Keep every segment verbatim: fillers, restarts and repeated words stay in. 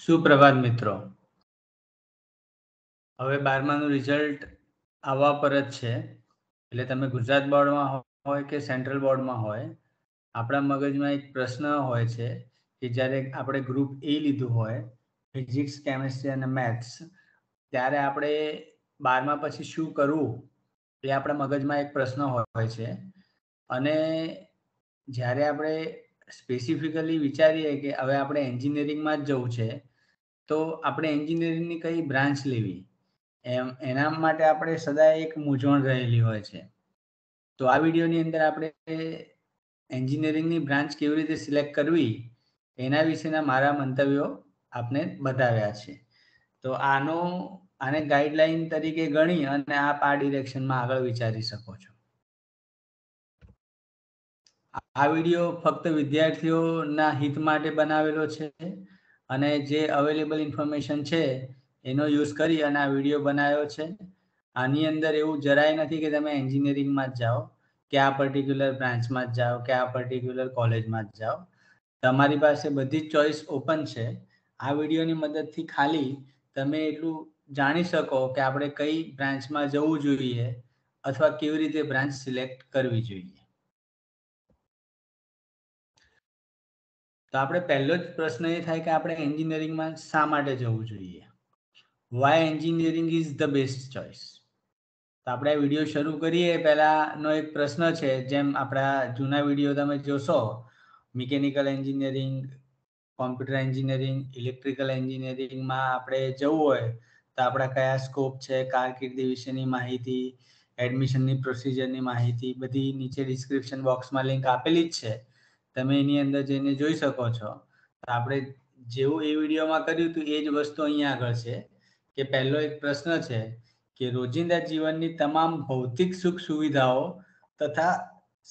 સુપ્રભાત મિત્રો, હવે બારમાનું રિઝલ્ટ આવવા પર જ છે એટલે તમે ગુજરાત બોર્ડમાં હોય કે સેન્ટ્રલ બોર્ડમાં હોય, આપણા મગજમાં એક પ્રશ્ન હોય છે કે જ્યારે આપણે ગ્રુપ એ લીધું હોય ફિઝિક્સ, કેમેસ્ટ્રી અને મેથ્સ, ત્યારે આપણે બારમા પછી શું કરવું એ આપણા મગજમાં એક પ્રશ્ન હોય છે. અને જ્યારે આપણે સ્પેસિફિકલી વિચારીએ કે હવે આપણે એન્જિનિયરિંગમાં જ જવું છે તો આપણે એન્જિનિયરિંગની કઈ બ્રાન્ચ લેવી, એમ એના માટે આપણે સદાય એક મૂંઝવણ રહેલી હોય છે. તો આ વિડીયોની અંદર આપણે એન્જિનિયરિંગની બ્રાન્ચ કેવી રીતે સિલેક્ટ કરવી એના વિશેના મારા મંતવ્યો આપને બતાવ્યા છે. તો આનો આને ગાઈડલાઈન તરીકે ગણી અને આપ આ ડિરેક્શનમાં આગળ વિચારી શકો છો. આ વિડીયો ફક્ત વિદ્યાર્થીઓના હિત માટે બનાવેલો છે અને જે અવેલેબલ ઇન્ફોર્મેશન છે એનો યુઝ કરી અને આ વિડીયો બનાવ્યો છે. આની અંદર એવું જરાય નથી કે તમે એન્જિનિયરિંગમાં જ જાઓ કે આ પર્ટિક્યુલર બ્રાન્ચમાં જ જાઓ કે આ પર્ટિક્યુલર કોલેજમાં જ જાઓ, તમારી પાસે બધી જ ચોઈસ ઓપન છે. આ વિડીયોની મદદથી ખાલી તમે એટલું જાણી શકો કે આપણે કઈ બ્રાન્ચમાં જવું જોઈએ અથવા કેવી રીતે બ્રાન્ચ સિલેક્ટ કરવી જોઈએ. તો આપણે પહેલો જ પ્રશ્ન એ થાય કે આપણે એન્જિનિયરિંગમાં શા માટે જવું જોઈએ, why engineering is the best choice. તો આપણે વિડીયો શરૂ કરીએ. પહેલાંનો એક પ્રશ્ન છે, જેમ આપણા જૂના વિડીયો તમે જોશો, mechanical engineering, computer engineering, electrical એન્જિનિયરિંગમાં આપણે જવું હોય તો આપણા કયા સ્કોપ છે, કારકિર્દી વિશેની માહિતી, એડમિશનની પ્રોસિજરની માહિતી બધી નીચે ડિસ્ક્રિપ્શન બોક્સમાં લિંક આપેલી જ છે, તમે એની અંદર જઈને જોઈ શકો છો. આપણે જેવું એ વિડીયોમાં કર્યું હતું એ જ વસ્તુ અહીંયા આગળ છે કે પહેલો એક પ્રશ્ન છે કે રોજિંદા જીવનની તમામ ભૌતિક સુખ સુવિધાઓ તથા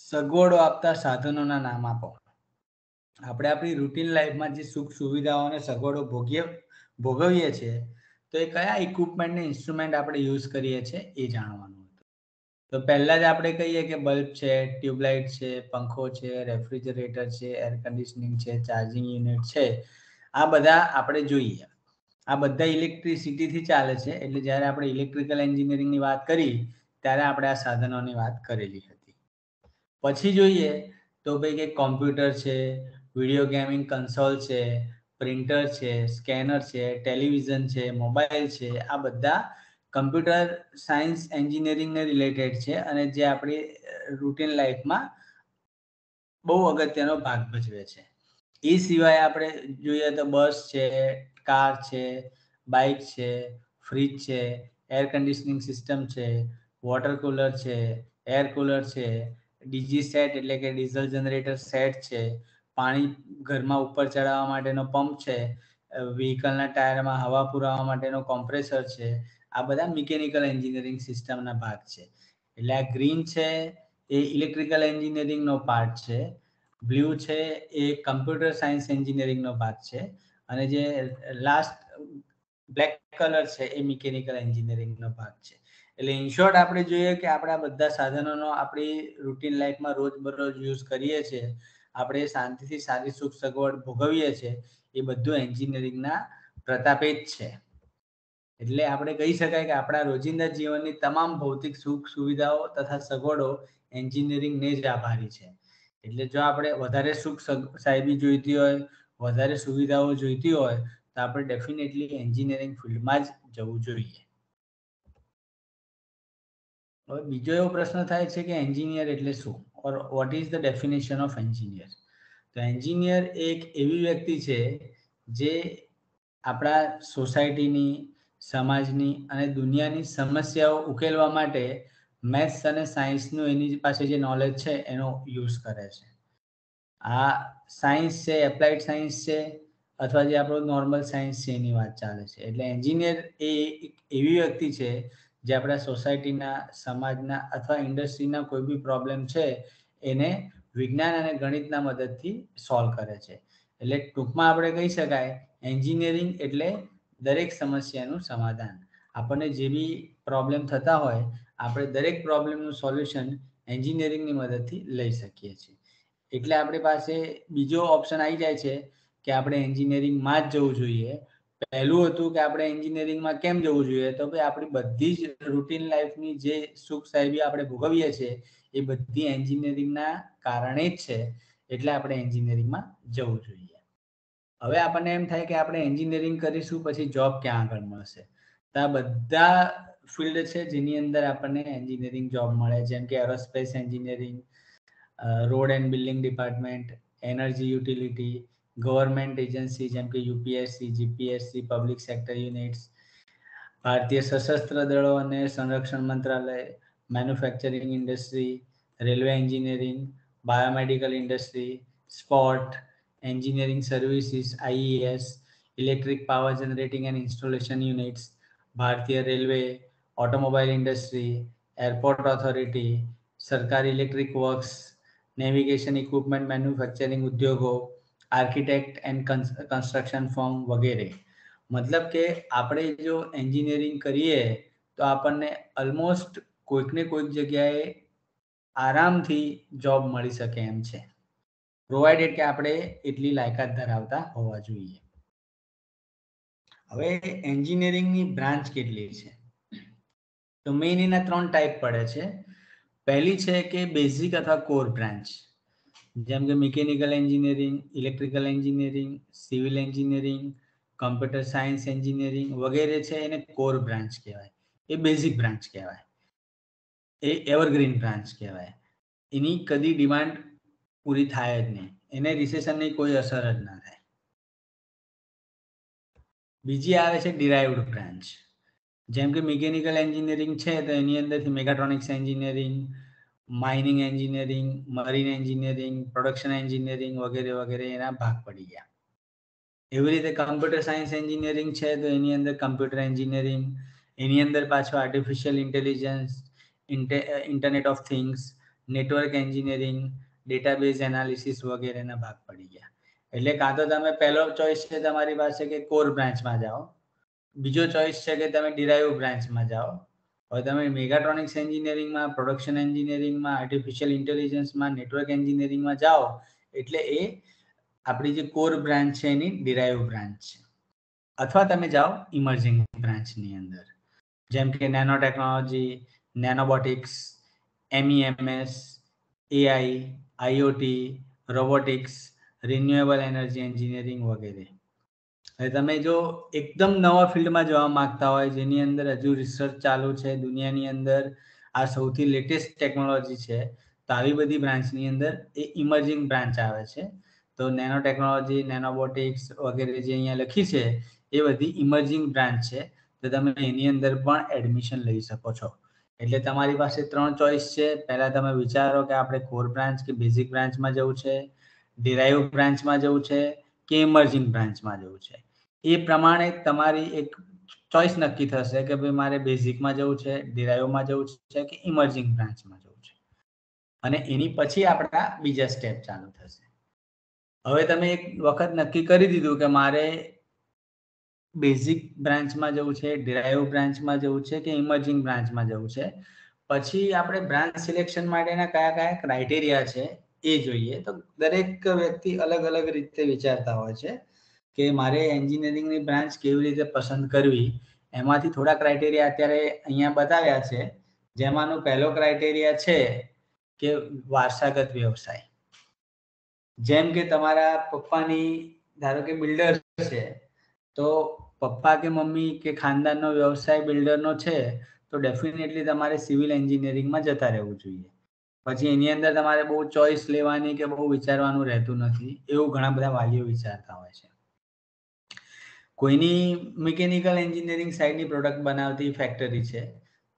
સગવડો આપતા સાધનોના નામ આપો. આપણે આપણી રૂટીન લાઈફમાં જે સુખ સુવિધાઓ અને સગવડો ભોગીએ ભોગવીએ છીએ તો એ કયા ઇક્વિપમેન્ટ ને ઇન્સ્ટ્રુમેન્ટ આપણે યુઝ કરીએ છીએ એ જાણવાનું. તો પહેલાં જ આપણે કહીએ કે બલ્બ છે, ટ્યુબલાઇટ છે, પંખો છે, રેફ્રિજરેટર છે, એર કન્ડિશનિંગ છે, ચાર્જિંગ યુનિટ છે, આ બધા આપણે જોઈએ. આ બધા ઇલેક્ટ્રિસિટીથી ચાલે છે, એટલે જ્યારે આપણે ઇલેક્ટ્રિકલ એન્જિનિયરિંગની વાત કરી ત્યારે આપણે આ સાધનોની વાત કરેલી હતી. પછી જોઈએ તો ભાઈ કે કોમ્પ્યુટર છે, વિડીયો ગેમિંગ કન્સોલ છે, પ્રિન્ટર છે, સ્કેનર છે, ટેલિવિઝન છે, મોબાઈલ છે, આ બધા કમ્પ્યુટર સાયન્સ એન્જિનિયરિંગને રિલેટેડ છે અને જે આપણી રૂટીન લાઈફમાં બહુ અગત્યનો ભાગ ભજવે છે. એ સિવાય આપણે જોઈએ તો બસ છે, કાર છે, બાઇક છે, ફ્રીજ છે, એર કન્ડિશનિંગ સિસ્ટમ છે, વોટર કુલર છે, એર કુલર છે, ડીજી સેટ એટલે કે ડીઝલ જનરેટર સેટ છે, પાણી ઘરમાં ઉપર ચડાવવા માટેનો પંપ છે, વ્હીકલના ટાયરમાં હવા પુરાવવા માટેનો કોમ્પ્રેસર છે, આ બધા મિકેનિકલ એન્જિનિયરિંગ સિસ્ટમના ભાગ છે. એટલે આ ગ્રીન છે એ ઇલેક્ટ્રિકલ એન્જિનિયરિંગનો પાર્ટ છે, બ્લુ છે એ કમ્પ્યુટર સાયન્સ એન્જિનિયરિંગનો ભાગ છે અને જે લાસ્ટ બ્લેક કલર છે એ મિકેનિકલ એન્જિનિયરિંગનો ભાગ છે. એટલે ઇન શોર્ટ આપણે જોઈએ કે આપણા બધા સાધનોનો આપણી રૂટીન લાઈફમાં રોજબરોજ યુઝ કરીએ છીએ, આપણે શાંતિથી સારી સુખ સગવડ ભોગવીએ છીએ, એ બધું એન્જિનિયરિંગના પ્રતાપે જ છે. એટલે આપણે કહી શકાય કે આપણા રોજિંદા જીવનની તમામ ભૌતિક સુખ સુવિધાઓ તથા સગવડો એન્જિનિયરિંગને જ આભારી છે. એટલે જો આપણે વધારે સુખ સાહેબી જોઈતી હોય, વધારે સુવિધાઓ જોઈતી હોય તો આપણે ડેફિનેટલી એન્જિનિયરિંગ ફિલ્ડમાં જ જવું જોઈએ. હવે બીજો એવો પ્રશ્ન થાય છે કે એન્જિનિયર એટલે શું, or what is the definition of engineer. તો એન્જિનિયર એક એવી વ્યક્તિ છે જે આપણા સોસાયટીની, સમાજની અને દુનિયાની સમસ્યાઓ ઉકેલવા માટે મેથ્સ અને સાયન્સનું એની પાસે જે નોલેજ છે એનો યુઝ કરે છે. આ સાયન્સ છે, એપ્લાઇડ સાયન્સ છે અથવા જે આપણું નોર્મલ સાયન્સ છે એની વાત ચાલે છે. એટલે એન્જિનિયર એ એવી વ્યક્તિ છે જે આપણા સોસાયટીના, સમાજના અથવા ઇન્ડસ્ટ્રીના કોઈ બી પ્રોબ્લેમ છે એને વિજ્ઞાન અને ગણિતના મદદથી સોલ્વ કરે છે. એટલે ટૂંકમાં આપણે કહી શકાય એન્જિનિયરિંગ એટલે દરેક સમસ્યાનું સમાધાન. આપણને જે બી પ્રોબ્લેમ થતા હોય આપણે દરેક પ્રોબ્લેમનું સોલ્યુશન એન્જિનિયરિંગની મદદથી લઈ શકીએ છીએ. એટલે આપણી પાસે બીજો ઓપ્શન આવી જાય છે કે આપણે એન્જિનિયરિંગમાં જ જવું જોઈએ, पहलू હતું કે આપણે એન્જિનિયરિંગ માં કેમ જવું જોઈએ, તો ભાઈ આપણી બધી જ રૂટીન લાઈફ ની જે સુખ સાહેબી આપણે ભોગવીએ છે એ બધી એન્જિનિયરિંગ ના કારણે જ છે, એટલે આપણે એન્જિનિયરિંગ માં જવું જોઈએ. હવે આપણને એમ થાય કે આપણે એન્જિનિયરિંગ કરીશું પછી જોબ ક્યાં આગળ મળશે, તો આ બધા ફિલ્ડ છે જેની અંદર આપણને એન્જિનિયરિંગ જોબ મળે, જેમ કે aerospace engineering, road and building department, energy utility, government agency जैसे कि UPSC, GPSC, public sector units, भारतीय सशस्त्र दलों ने संरक्षण मंत्रालय, manufacturing industry, railway engineering, biomedical industry, sport, engineering services, IES, electric power generating and installation units, भारतीय railway, automobile industry, airport authority, सरकारी electric works, navigation equipment manufacturing उद्योगों, architect and construction form वगैरह. मतलब के આપણે જો એન્જિનિયરિંગ કરીએ તો આપણને ઓલમોસ્ટ કોઈક ને કોઈક જગ્યાએ આરામથી જોબ મળી શકે એમ છે, પ્રોવાઇડેડ કે આપણે એટલી લાયકાત ધરાવતા હોવા જોઈએ. હવે એન્જિનિયરિંગની બ્રાન્ચ કેટલી છે, તો મેઇન એના ત્રણ ટાઈપ પડે છે. પહેલી છે કે બેઝિક અથવા કોર બ્રાન્ચ, જેમ કે mechanical engineering, electrical engineering, civil engineering, computer science engineering વગેરે છે, એને કોર બ્રાન્ચ કહેવાય. એ બેઝિક બ્રાન્ચ કહેવાય, એ એવરગ્રીન બ્રાન્ચ કહેવાય. એની કદી ડિમાન્ડ પૂરી થાય જ નહીં, એને રિસેશનની કોઈ અસર જ ના થાય. બીજી આવે છે ડિરાઇવ્ડ બ્રાન્ચ, જેમ કે મિકેનિકલ એન્જિનિયરિંગ છે તો એની અંદરથી mechatronics engineering, mining engineering, marine engineering, production engineering વગેરે વગેરે એના ભાગ પડી ગયા. એવી રીતે કમ્પ્યુટર સાયન્સ એન્જિનિયરિંગ છે તો એની અંદર કમ્પ્યુટર એન્જિનિયરિંગ, એની અંદર પાછું artificial intelligence, internet of things, network engineering, database analysis વગેરેના ભાગ પડી ગયા. એટલે કાં તો તમે પહેલો ચોઈસ છે તમારી પાસે કે કોર બ્રાન્ચમાં જાઓ, બીજો ચોઈસ છે કે તમે ડિરાઇવ બ્રાન્ચમાં જાઓ. હવે તમે મેગાટ્રોનિક્સ એન્જિનિયરિંગમાં, પ્રોડક્શન એન્જિનિયરિંગમાં, આર્ટિફિશિયલ ઇન્ટેલિજન્સમાં, નેટવર્ક એન્જિનિયરિંગમાં જાઓ, એટલે એ આપણી જે કોર બ્રાન્ચ છે એની ડિરાઇવ બ્રાન્ચ છે. અથવા તમે જાઓ ઇમર્જિંગ બ્રાન્ચની અંદર, જેમ કે nano technology, nanobotics, MEMS, AI, IoT, robotics, renewable energy engineering વગેરે. હવે તમે જો એકદમ નવા ફિલ્ડમાં જવા માંગતા હોય, જેની અંદર હજુ રિસર્ચ ચાલુ છે, દુનિયાની અંદર આ સૌથી લેટેસ્ટ ટેકનોલોજી છે, તો આવી બધી બ્રાન્ચની અંદર એ ઇમર્જિંગ બ્રાન્ચ આવે છે. તો નેનો ટેકનોલોજી, નેનોબોટિક્સ વગેરે જે અહીંયા લખી છે એ બધી ઇમર્જિંગ બ્રાન્ચ છે, તો તમે એની અંદર પણ એડમિશન લઈ શકો છો. એટલે તમારી પાસે ત્રણ ચોઈસ છે. પહેલાં તમે વિચારો કે આપણે કોર બ્રાન્ચ કે બેઝિક બ્રાન્ચમાં જવું છે, ડિરાઇવ બ્રાન્ચમાં જવું છે કે ઇમર્જિંગ બ્રાન્ચમાં જવું છે. એ પ્રમાણે તમારી એક ચોઈસ નક્કી થશે કે ભાઈ મારે બેઝિકમાં જવું છે, ડિરાઇવમાં જવું છે કે ઇમર્જિંગ બ્રાન્ચમાં જવું છે, અને એની પછી આપણા બીજા સ્ટેપ ચાલુ થશે. હવે તમે એક વખત નક્કી કરી દીધું કે મારે બેઝિક બ્રાન્ચમાં જવું છે, ડિરાઇવ બ્રાન્ચમાં જવું છે કે ઇમર્જિંગ બ્રાન્ચમાં જવું છે, પછી આપણે બ્રાન્ચ સિલેક્શન માટેના કયા કયા ક્રાઇટેરિયા છે એ જોઈએ. તો દરેક વ્યક્તિ અલગ અલગ રીતે વિચારતા હોય છે કે મારે એન્જિનિયરિંગની બ્રાન્ચ કેવી રીતે પસંદ કરવી. એમાંથી થોડા ક્રાઇટેરિયા અત્યારે અહીંયા બતાવ્યા છે, જેમાંનો પહેલો ક્રાઇટેરિયા છે કે વારસાગત વ્યવસાય. જેમ કે તમારા પપ્પાની, ધારો કે બિલ્ડર છે, તો પપ્પા કે મમ્મી કે ખાનદાનનો વ્યવસાય બિલ્ડરનો છે, તો ડેફિનેટલી તમારે સિવિલ એન્જિનિયરિંગમાં જતા રહેવું જોઈએ. પછી એની અંદર તમારે બહુ ચોઈસ લેવાની કે બહુ વિચારવાનું રહેતું નથી, એવું ઘણા બધા વાલીઓ વિચારતા હોય છે. કોઈની મિકેનિકલ એન્જિનિયરિંગ સાઇડની પ્રોડક્ટ બનાવતી ફેક્ટરી છે,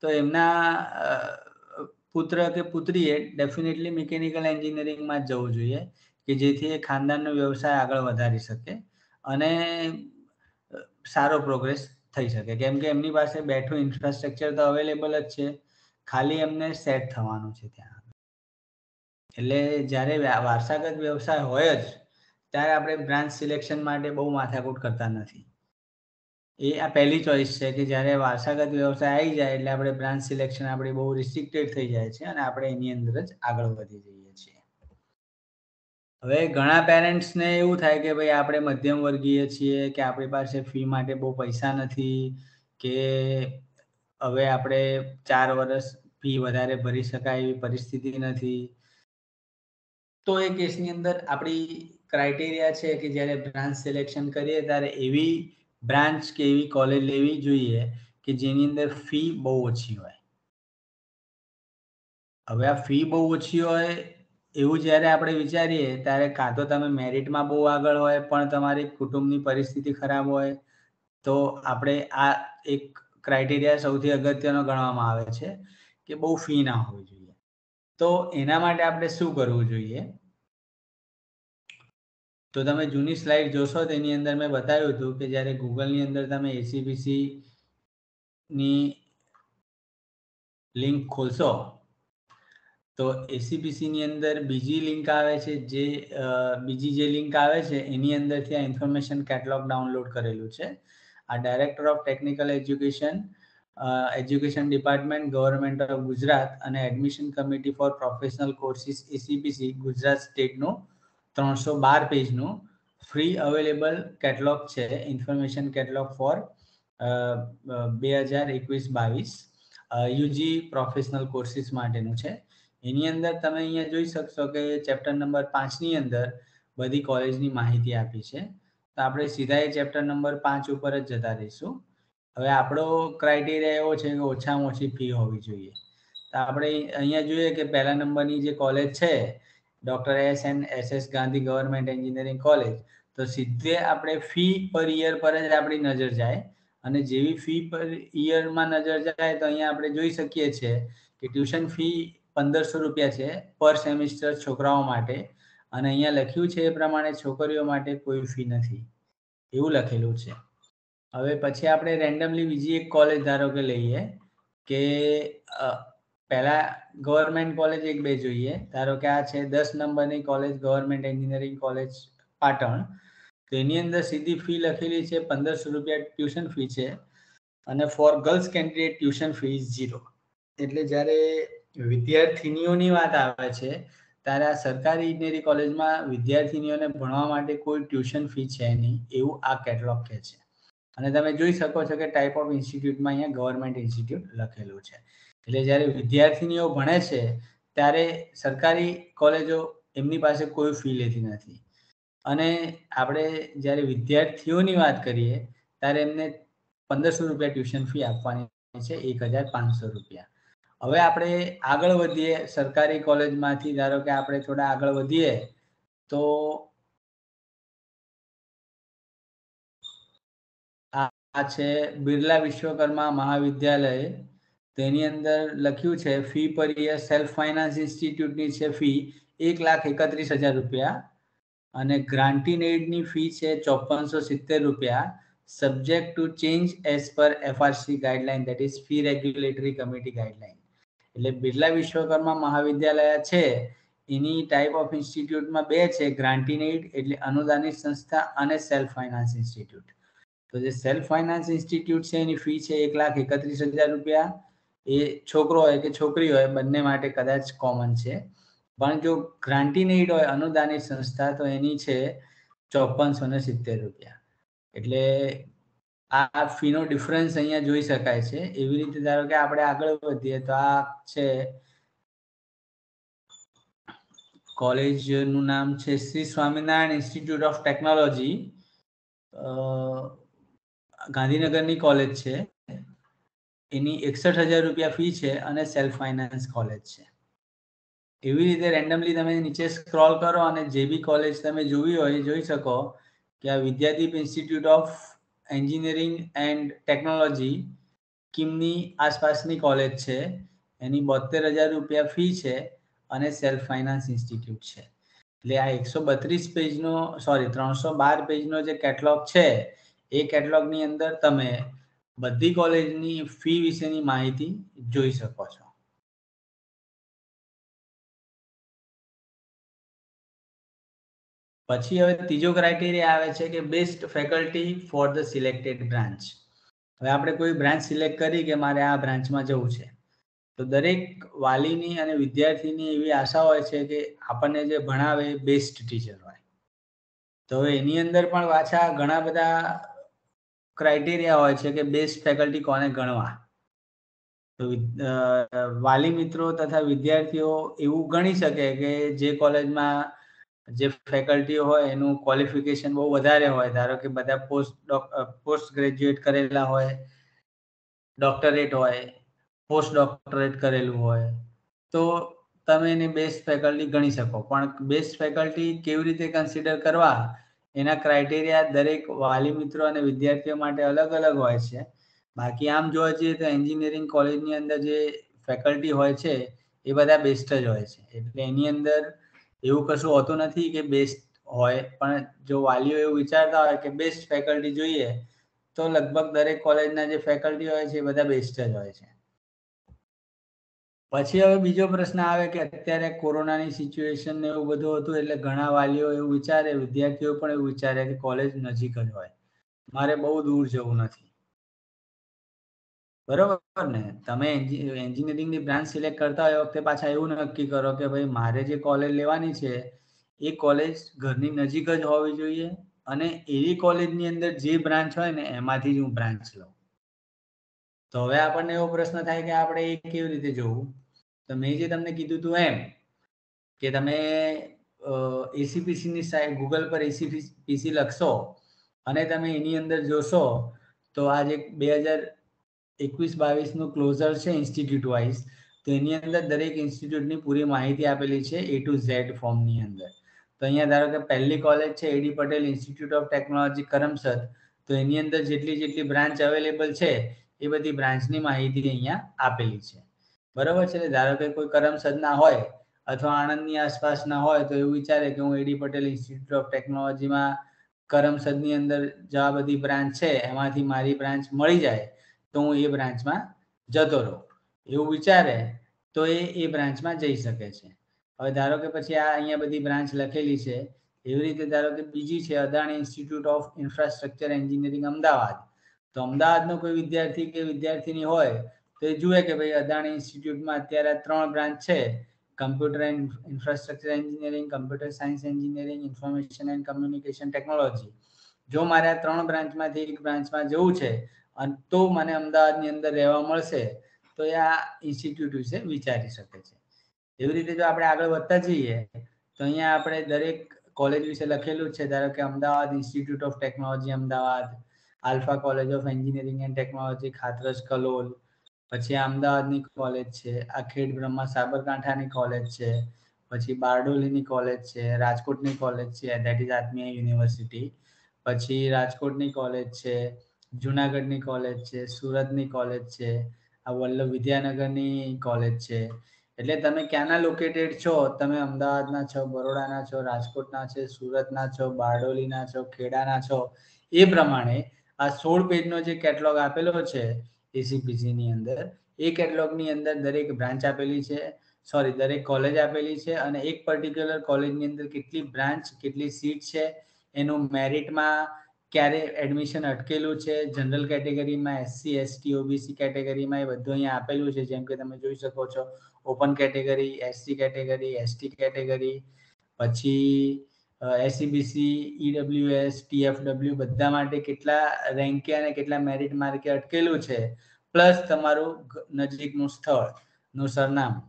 તો એમના પુત્ર કે પુત્રીએ ડેફિનેટલી મિકેનિકલ એન્જિનિયરિંગમાં જ જવું જોઈએ કે જેથી એ ખાનદાનનો વ્યવસાય આગળ વધારી શકે અને સારો પ્રોગ્રેસ થઈ શકે. કેમ કે એમની પાસે બેઠું ઇન્ફ્રાસ્ટ્રક્ચર તો અવેલેબલ જ છે, ખાલી એમને સેટ થવાનું છે ત્યાં. એટલે જ્યારે વારસાગત વ્યવસાય હોય જ ત્યારે આપણે બ્રાન્ચ સિલેક્શન માટે બહુ માથાકૂટ કરતા નથી. એ આ પહેલી ચોઈસ છે કે જ્યારે વારસાગત વ્યવસાય આવી જાય એટલે આપણે બ્રાન્ચ સિલેક્શન આપણે બહુ રિસ્ટ્રિક્ટેડ થઈ જાય છે અને આપણે એની અંદર જ આગળ વધી જઈએ છીએ. હવે ઘણા પેરેન્ટ્સને એવું થાય કે ભાઈ આપણે મધ્યમ વર્ગીય છીએ કે આપણી પાસે ફી માટે બહુ પૈસા નથી કે હવે આપણે ચાર વર્ષ ફી વધારે ભરી શકાય એવી પરિસ્થિતિ નથી. તો એ કેસની અંદર આપણી ક્રાઇટેરિયા છે કે જ્યારે બ્રાન્ચ સિલેક્શન કરીએ ત્યારે એવી બ્રાન્ચ કે એવી કોલેજ લેવી જોઈએ કે જેની અંદર ફી બહુ ઓછી હોય. હવે આ ફી બહુ ઓછી હોય એવું જ્યારે આપણે વિચારીએ ત્યારે કાં તો તમે મેરિટમાં બહુ આગળ હોય પણ તમારી કુટુંબની પરિસ્થિતિ ખરાબ હોય તો આપણે આ એક ક્રાઇટેરિયા સૌથી અગત્યનો ગણવામાં આવે છે કે બહુ ફી ના હોવી જોઈએ. તો એના માટે આપણે શું કરવું જોઈએ? તો તમે જૂની સ્લાઇડ જોશો તેની અંદર મેં બતાવ્યું હતું કે જ્યારે ગૂગલની અંદર તમે એસીપીસી ની લિંક ખોલશો તો એસીપીસી ની અંદર બીજી લિંક આવે છે, જે બીજી જે લિંક આવે છે એની અંદરથી આ ઇન્ફોર્મેશન કેટલોગ ડાઉનલોડ કરેલું છે. આ director of technical education education department government of Gujarat અને admission committee for professional courses ACPC Gujarat સ્ટેટનું ત્રણસો બાર પેજનું ફ્રી અવેલેબલ કેટલોગ છે, ઇન્ફોર્મેશન કેટલોગ ફોર બે હજાર એકવીસ બાવીસ યુજી પ્રોફેશનલ કોર્સિસ માટેનું છે. એની અંદર તમે અહીંયા જોઈ શકશો કે ચેપ્ટર નંબર પાંચ ની અંદર બધી કોલેજની માહિતી આપી છે. તો આપણે સીધા એ ચેપ્ટર નંબર પાંચ ઉપર જ જતા રહીશું. હવે આપણો ક્રાઇટેરિયા એવો છે કે ઓછામાં ઓછી ફી હોવી જોઈએ. તો આપણે અહીંયા જોઈએ કે પહેલા નંબરની જે કોલેજ છે doctor S and S S Gandhi government engineering college, તો સીધે આપણે ફી પર યર પર જ આપણી નજર જાય અને જેવી ફી પર યરમાં નજર જાય તો અહીંયા આપણે જોઈ શકીએ છીએ કે ટ્યુશન ફી પંદરસો રૂપિયા છે પર સેમિસ્ટર છોકરાઓ માટે, અને અહીંયા લખ્યું છે એ પ્રમાણે છોકરીઓ માટે કોઈ ફી નથી એવું લખેલું છે. હવે પછી આપણે રેન્ડમલી બીજી એક કોલેજ ધારો કે લઈએ કે પહેલા ગવર્મેન્ટ કોલેજ એક બે જોઈએ. ધારો કે આ છે દસ નંબરની college government engineering college Patan, તો એની અંદર સીધી ફી લખેલી છે પંદરસો રૂપિયા ટ્યુશન ફી છે અને for girls candidate tuition fee is zero. એટલે જ્યારે વિદ્યાર્થીનીઓની વાત આવે છે ત્યારે આ સરકારી ઇજનેરી કોલેજમાં વિદ્યાર્થીનીઓને ભણવા માટે કોઈ ટ્યુશન ફી છે નહીં એવું આ કેટલોગ કહે છે. અને તમે જોઈ શકો છો કે ટાઈપ ઓફ ઇન્સ્ટિટ્યૂટમાં અહીંયા ગવર્મેન્ટ ઇન્સ્ટિટ્યૂટ લખેલું છે. એટલે જ્યારે વિદ્યાર્થીનીઓ ભણે છે ત્યારે સરકારી કોલેજો એમની પાસે કોઈ ફી લેતી નથી. અને આપણે જ્યારે વિદ્યાર્થીઓની વાત કરીએ ત્યારે એમને પંદરસો રૂપિયા ટ્યુશન ફી આપવાની છે, એક હજાર પાંચસો રૂપિયા. હવે આપણે આગળ વધીએ સરકારી કોલેજમાંથી. ધારો કે આપણે થોડા આગળ વધીએ તો આ છે બિરલા વિશ્વકર્મા મહાવિદ્યાલય, તેની અંદર લખ્યું છે ફી પર યર સેલ્ફ ફાઇનાન્સ ઇન્સ્ટિટ્યૂટની છે ફી એક લાખ એકત્રીસ હજાર રૂપિયા અને ગ્રાન્ટીન એડની ફી છે ચોપનસો સિત્તેર રૂપિયા, subject to change as per FRC guideline, that is fee regulatory committee guideline. એટલે બિરલા વિશ્વકર્મા મહાવિદ્યાલય છે એની ટાઈપ ઓફ ઇન્સ્ટિટ્યૂટમાં બે છે, ગ્રાન્ટીનેડ એટલે અનુદાનિત સંસ્થા અને સેલ્ફ ફાઇનાન્સ ઇન્સ્ટિટ્યૂટ. તો જે સેલ્ફ ફાઇનાન્સ ઇન્સ્ટિટ્યૂટ છે એની ફી છે એક લાખ એકત્રીસ હજાર રૂપિયા. એ છોકરો હોય કે છોકરી હોય બંને માટે કદાચ કોમન છે, પણ જો ગ્રાન્ટીનેડ હોય અનુદાનિત સંસ્થા તો એની છે ચોપનસો ને સિત્તેર રૂપિયા. એટલે આ ફીનો ડિફરન્સ અહીંયા જોઈ શકાય છે. એવી રીતે ધારો કે આપણે આગળ વધીએ તો આ છે કોલેજનું નામ છે Shri Swaminarayan institute of technology, ગાંધીનગરની કોલેજ છે. એની એકસઠ હજાર રૂપિયા ફી છે અને સેલ્ફ ફાઇનાન્સ કોલેજ છે. એવી રીતે રેન્ડમલી તમે નીચે સ્ક્રોલ કરો અને જે બી કોલેજ તમે જોવી હોય જોઈ શકો કે આ Vidyadeep institute of engineering and technology કિમની આસપાસની કોલેજ છે, એની બોતેર હજાર રૂપિયા ફી છે અને સેલ્ફ ફાઇનાન્સ ઇન્સ્ટિટ્યૂટ છે. એટલે આ એકસો બત્રીસ પેજનો સોરી ત્રણસો બાર પેજનો જે કેટલોગ છે એ કેટલોગની અંદર તમે બધી કોલેજની ફી વિશેની માહિતી જોઈ શકો છો. પછી હવે ત્રીજો ક્રાઇટેરિયા આવે છે કે best faculty for the selected branch. હવે આપણે કોઈ બ્રાન્ચ સિલેક્ટ કરી કે મારે આ બ્રાન્ચમાં જવું છે તો દરેક વાલીની અને વિદ્યાર્થીની એવી આશા હોય છે કે આપણને જે ભણાવે એ બેસ્ટ ટીચર હોય. તો એની અંદર પણ પાછા ઘણા બધા ક્રાઇટેરિયા હોય છે કે બેસ્ટ ફેકલ્ટી કોને ગણવા. તો વાલી મિત્રો તથા વિદ્યાર્થીઓ એવું ગણી શકે કે જે કોલેજમાં જે ફેકલ્ટીઓ હોય એનું ક્વોલિફિકેશન બહુ વધારે હોય, ધારો કે બધા પોસ્ટ પોસ્ટ ગ્રેજ્યુએટ કરેલા હોય, ડોક્ટરેટ હોય, પોસ્ટ ડોક્ટરેટ કરેલું હોય, તો તમે એને બેસ્ટ ફેકલ્ટી ગણી શકો. પણ બેસ્ટ ફેકલ્ટી કેવી રીતે કન્સિડર કરવા એના ક્રાઇટેરિયા દરેક વાલી મિત્રો અને વિદ્યાર્થીઓ માટે અલગ અલગ હોય છે. બાકી આમ જોવા જઈએ તો એન્જિનિયરિંગ કોલેજની અંદર જે ફેકલ્ટી હોય છે એ બધા બેસ્ટ જ હોય છે, એટલે એની અંદર એવું કશું હોતું નથી કે બેસ્ટ હોય. પણ જો વાલીઓ એવું વિચારતા હોય કે બેસ્ટ ફેકલ્ટી જોઈએ તો લગભગ દરેક કોલેજના જે ફેકલ્ટી હોય છે એ બધા બેસ્ટ જ હોય છે. પછી હવે બીજો પ્રશ્ન આવે કે અત્યારે કોરોનાની સિચ્યુએશન ને એવું બધું હતું, એટલે ઘણા વાલીઓ એવું વિચારે, વિદ્યાર્થીઓ પણ એવું વિચારે કે કોલેજ નજીક જ હોય, મારે બહુ દૂર જવું નથી. બરોબર ને, તમે એન્જિનિયરિંગની બ્રાન્ચ સિલેક્ટ કરતા હોય એ વખતે પાછા એવું નક્કી કરો કે ભાઈ મારે જે કોલેજ લેવાની છે એ કોલેજ ઘરની નજીક જ હોવી જોઈએ અને એવી કોલેજની અંદર જે બ્રાન્ચ હોય ને એમાંથી જ હું બ્રાન્ચ લઉં. તો હવે આપણને એવો પ્રશ્ન થાય કે આપણે એ કેવી રીતે જોવું. તો મેં જે તમને કીધું હતું એમ કે તમે એસીપીસીની સાઇટ ગૂગલ પર એસીપીસી લખશો અને તમે એની અંદર જોશો તો આજે બે હજાર એકવીસ બાવીસનું ક્લોઝર છે ઇન્સ્ટિટ્યૂટ વાઇઝ, તો એની અંદર દરેક ઇન્સ્ટિટ્યૂટની પૂરી માહિતી આપેલી છે એ ટુ ઝેડ ફોર્મની અંદર. તો અહીંયા ધારો કે પહેલી કોલેજ છે A D Patel institute of technology Karamsad, તો એની અંદર જેટલી જેટલી બ્રાન્ચ અવેલેબલ છે એ બધી બ્રાન્ચની માહિતી અહીંયા આપેલી છે. બરાબર છે, એટલે ધારો કે કોઈ કરમસદના હોય અથવા આણંદની આસપાસના હોય તો એવું વિચારે કે હું એડી પટેલ ઇન્સ્ટિટ્યૂટ ઓફ ટેકનોલોજીમાં કરમસદની અંદર જે બધી બ્રાન્ચ છે એમાંથી મારી બ્રાન્ચ મળી જાય તો હું એ બ્રાન્ચમાં જતો રહું, એવું વિચારે તો એ એ બ્રાન્ચમાં જઈ શકે છે. હવે ધારો કે પછી આ અહીંયા બધી બ્રાન્ચ લખેલી છે, એવી રીતે ધારો કે બીજી છે Adani institute of infrastructure engineering Ahmedabad, તો અમદાવાદનો કોઈ વિદ્યાર્થી કે વિદ્યાર્થીની હોય તો એ જુએ કે ભાઈ અદાણી ઇન્સ્ટિટ્યૂટમાં અત્યારે ત્રણ બ્રાન્ચ છે, computer and infrastructure engineering, computer science engineering, information and communication technology. જો મારે આ ત્રણ બ્રાન્ચમાંથી એક બ્રાન્ચમાં જવું છે અને તો મને અમદાવાદની અંદર રહેવા મળશે તો એ આ ઇન્સ્ટિટ્યૂટ વિશે વિચારી શકે છે. એવી રીતે જો આપણે આગળ વધતા જઈએ તો અહીંયા આપણે દરેક કોલેજ વિશે લખેલું છે, ધારો કે Ahmedabad institute of technology Ahmedabad, alpha college of engineering and technology Khatraj Kalol, પછી અમદાવાદની કોલેજ છે, આ ખેડ બ્રહ્મા સાબરકાંઠાની કોલેજ છે, પછી બારડોલીની કોલેજ છે, રાજકોટની કોલેજ છે દેટ ઇઝ આત્મીય યુનિવર્સિટી, પછી રાજકોટની કોલેજ છે, જુનાગઢની કોલેજ છે, સુરતની કોલેજ છે, આ વલ્લભ વિદ્યાનગરની કોલેજ છે. એટલે તમે ક્યાંના લોકેટેડ છો, તમે અમદાવાદના છો, બરોડાના છો, રાજકોટના છે, સુરતના છો, બારડોલીના છો, ખેડાના છો, એ પ્રમાણે આ સોળ પેજનો જે કેટલોગ આપેલો છે એસીપીસીની અંદર એ કેટલોગની અંદર દરેક બ્રાન્ચ આપેલી છે, સોરી દરેક કોલેજ આપેલી છે અને એક પર્ટિક્યુલર કોલેજની અંદર કેટલી બ્રાન્ચ કેટલી સીટ છે, એનું મેરિટમાં ક્યારે એડમિશન અટકેલું છે, જનરલ કેટેગરીમાં, એસસી એસટી ઓબીસી કેટેગરીમાં, એ બધું અહીંયા આપેલું છે. જેમ કે તમે જોઈ શકો છો open category, SC category, ST category, પછી એસીબીસી, ઈડબ્લ્યુએસ, ટીએફડબ્લ્યુ બધા માટે કેટલા રેન્કે અને કેટલા મેરિટ માર્કે અટકેલું છે, પ્લસ તમારું નજીકનું સ્થળનું સરનામું,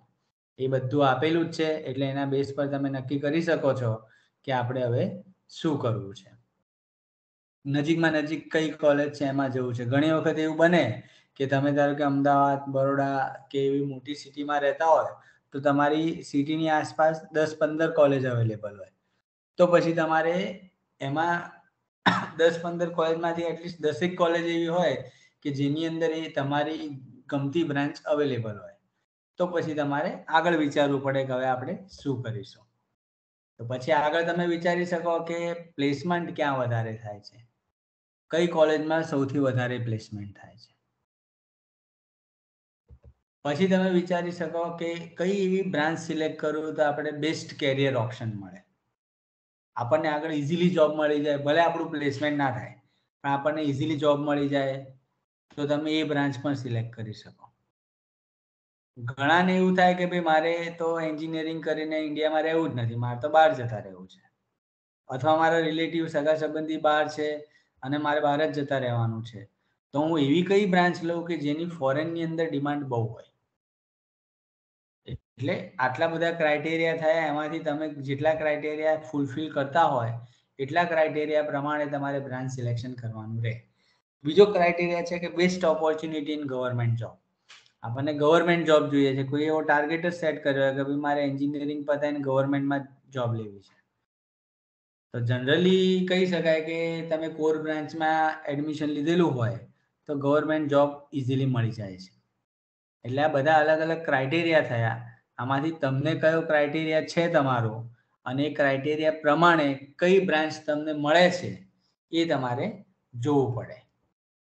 એ બધું આપેલું જ છે. એટલે એના બેઝ પર તમે નક્કી કરી શકો છો કે આપણે હવે શું કરવું છે, નજીકમાં નજીક કઈ કોલેજ છે એમાં જવું છે. ઘણી વખત એવું બને કે તમે ધારો કે અમદાવાદ, બરોડા કે એવી મોટી સિટીમાં રહેતા હોય તો તમારી સિટીની આસપાસ દસ પંદર કોલેજ અવેલેબલ હોય, તો પછી તમારે એમાં દસ પંદર કોલેજમાંથી એટલીસ્ટ દસેક કોલેજ એવી હોય કે જેની અંદર એ તમારી ગમતી બ્રાન્ચ અવેલેબલ હોય, તો પછી તમારે આગળ વિચારવું પડે કે હવે આપણે શું કરીશું. તો પછી આગળ તમે વિચારી શકો કે પ્લેસમેન્ટ ક્યાં વધારે થાય છે, કઈ કોલેજમાં સૌથી વધારે પ્લેસમેન્ટ થાય છે. પછી તમે વિચારી શકો કે કઈ એવી બ્રાન્ચ સિલેક્ટ કરું તો આપણે બેસ્ટ કેરિયર ઓપ્શન મળે, આપણને આગળ ઇઝીલી જોબ મળી જાય, ભલે આપણું પ્લેસમેન્ટ ના થાય પણ આપણને ઇઝીલી જોબ મળી જાય, તો તમે એ બ્રાન્ચ પણ સિલેક્ટ કરી શકો. ઘણાને એવું થાય કે ભાઈ મારે તો એન્જિનિયરિંગ કરીને ઇન્ડિયામાં રહેવું જ નથી, મારે તો બહાર જતા રહેવું છે, અથવા મારા રિલેટિવ સગા સંબંધી બહાર છે અને મારે બહાર જ જતા રહેવાનું છે, તો હું એવી કઈ બ્રાન્ચ લઉં કે જેની ફોરેનની અંદર ડિમાન્ડ બહુ હોય? એટલે આટલા બધા ક્રાઇટેરિયા થયા, એમાંથી તમે જેટલા ક્રાઇટેરિયા ફૂલફિલ કરતા હોય એટલા ક્રાઇટેરિયા પ્રમાણે તમારે બ્રાન્ચ સિલેક્શન કરવાનું રહે. બીજો ક્રાઇટેરિયા છે કે best opportunity in government job. આપણને ગવર્મેન્ટ જોબ જોઈએ છે, કોઈ એવો ટાર્ગેટ જ સેટ કર્યો હોય કે ભાઈ મારે એન્જિનિયરિંગ પતાવીને ગવર્મેન્ટમાં જોબ લેવી છે. તો જનરલી કહી શકાય કે તમે કોર બ્રાન્ચમાં એડમિશન લીધેલું હોય તો ગવર્મેન્ટ જોબ ઇઝીલી મળી જાય છે. એટલે આ બધા અલગ અલગ ક્રાઇટેરિયા થયા, આમાંથી તમને કયો ક્રાઇટેરિયા છે તમારો અને એ ક્રાઇટેરિયા પ્રમાણે કઈ બ્રાન્ચ તમને મળે છે એ તમારે જોવું પડે.